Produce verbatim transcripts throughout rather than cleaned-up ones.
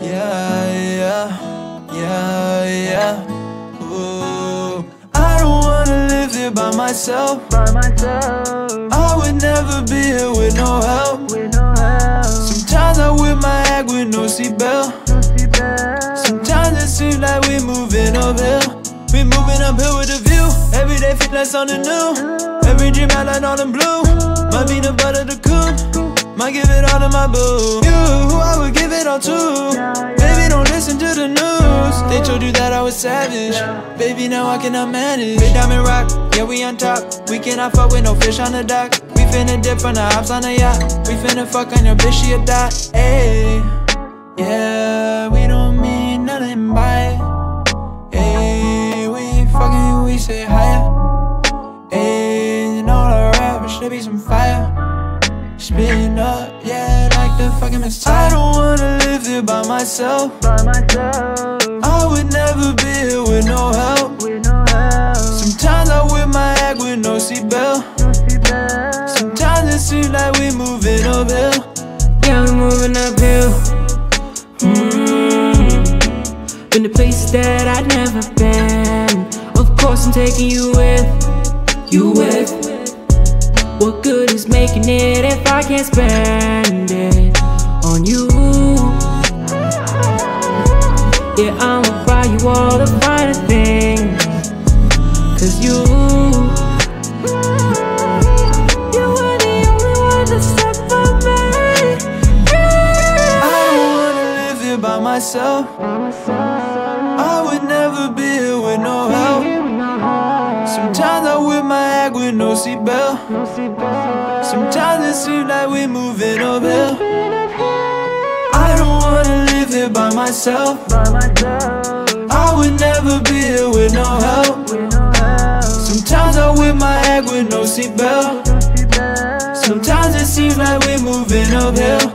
Yeah, yeah, yeah, yeah. Ooh. I don't wanna live here by myself. By myself. I would never be here with no help. With no help. Sometimes I'm with my head with no seatbelt. No seatbelt. Sometimes it seems like we moving uphill. We moving uphill with a view. Everyday fitness on the new. Every dream outline all in blue. My peanut butter the coop. Might give it all to my boo. You, I would give it all to. Baby, don't listen to the news. They told you that I was savage. Baby, now I cannot manage. Big diamond rock, yeah, we on top. We cannot fuck with no fish on the dock. We finna dip on the hops on the yacht. We finna fuck on your bitch, she'll die. Ayy, yeah, we don't mean nothing by it. We say higher, ayy, and all our rappers should be some fire. Spin up, yeah, like the fucking Messiah. I don't wanna live here by myself. By myself. I would never be here with no help. With no help. Sometimes I'm with my act with no seatbelt. No seatbelt. Sometimes it seems like we moving uphill. Yeah, we moving uphill. Mm-hmm. Been to places that I've never been. Of course I'm taking you with, you with. What good is making it if I can't spend it on you? Yeah, I'ma buy you all the finer things, cause you, you are the only one that's left for me. I don't wanna live here by myself. I would never be here with no help. Sometimes I'm with my act with no seatbelt. No seatbelt. Sometimes it seems like we moving uphill. I don't wanna live here by myself. By myself. I would never be here with no help. With no help. Sometimes I'm with my act with no seatbelt. No seatbelt. Sometimes it seems like we moving uphill.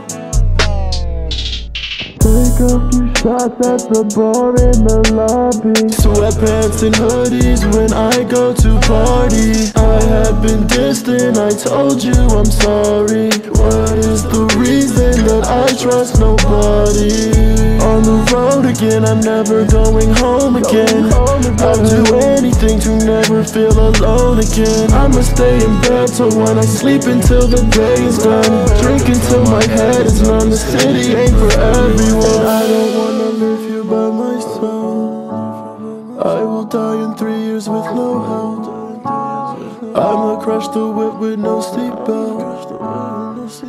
Take a few shots at the bar in the lobby. Sweatpants and hoodies when I go to party. I have been distant, I told you I'm sorry. What is the reason that I trust nobody? On the road again, I'm never going home again. I'll do anything to never feel alone again. I'ma stay in bed till when I sleep until the day is done. Drink until my head is numb, the city ain't for everyone. And I don't wanna live here by myself. I will die in three years with no help. I'ma crash the whip with no seatbelt.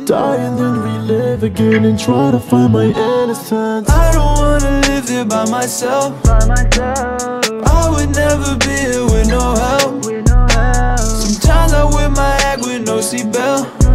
Die and then relive again and try to find my innocence. I don't wanna live here by myself. I would never be here with no help. Sometimes I'm with my act with no seatbelt.